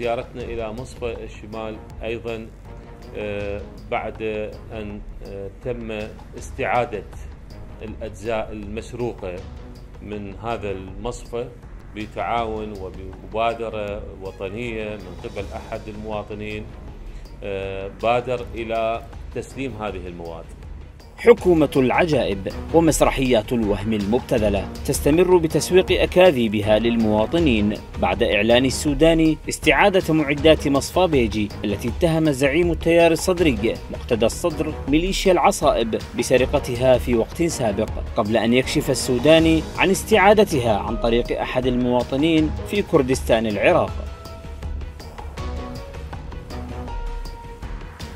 زيارتنا إلى مصفى الشمال أيضا بعد أن تم استعادة الأجزاء المسروقة من هذا المصفى بتعاون وبمبادرة وطنية من قبل أحد المواطنين بادر إلى تسليم هذه المواد. حكومة العجائب ومسرحيات الوهم المبتذلة تستمر بتسويق أكاذيبها للمواطنين بعد إعلان السوداني استعادة معدات مصفى بيجي التي اتهم زعيم التيار الصدري مقتدى الصدر ميليشيا العصائب بسرقتها في وقت سابق، قبل أن يكشف السوداني عن استعادتها عن طريق أحد المواطنين في كردستان العراق.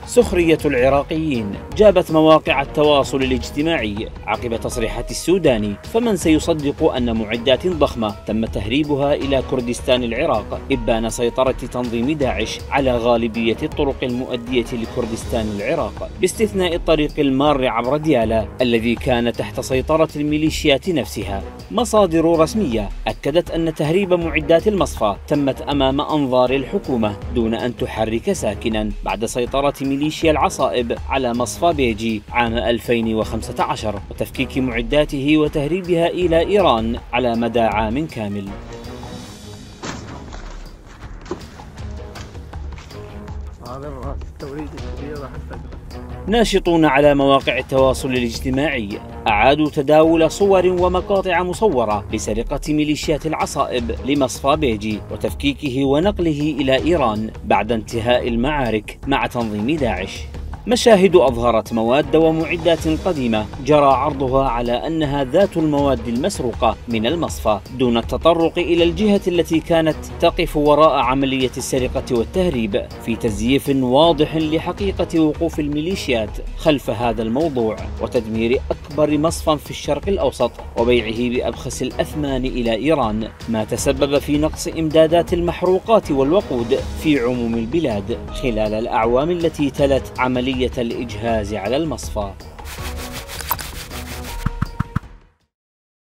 سخرية العراقيين جابت مواقع التواصل الاجتماعي عقب تصريحات السوداني، فمن سيصدق أن معدات ضخمة تم تهريبها إلى كردستان العراق إبان سيطرة تنظيم داعش على غالبية الطرق المؤدية لكردستان العراق باستثناء الطريق المار عبر ديالا الذي كان تحت سيطرة الميليشيات نفسها. مصادر رسمية أكدت أن تهريب معدات المصفى تمت أمام أنظار الحكومة دون أن تحرك ساكنا بعد سيطرة ميليشيا العصائب على مصفى بيجي عام 2015 وتفكيك معداته وتهريبها إلى إيران على مدى عام كامل. ناشطون على مواقع التواصل الاجتماعي أعادوا تداول صور ومقاطع مصورة لسرقة ميليشيات العصائب لمصفى بيجي وتفكيكه ونقله إلى إيران بعد انتهاء المعارك مع تنظيم داعش. مشاهد أظهرت مواد ومعدات قديمة جرى عرضها على أنها ذات المواد المسروقة من المصفى دون التطرق إلى الجهة التي كانت تقف وراء عملية السرقة والتهريب، في تزييف واضح لحقيقة وقوف الميليشيات خلف هذا الموضوع وتدمير أكبر مصفى في الشرق الأوسط وبيعه بأبخس الأثمان إلى إيران، ما تسبب في نقص إمدادات المحروقات والوقود في عموم البلاد خلال الأعوام التي تلت عملية الإجهاز على المصفى.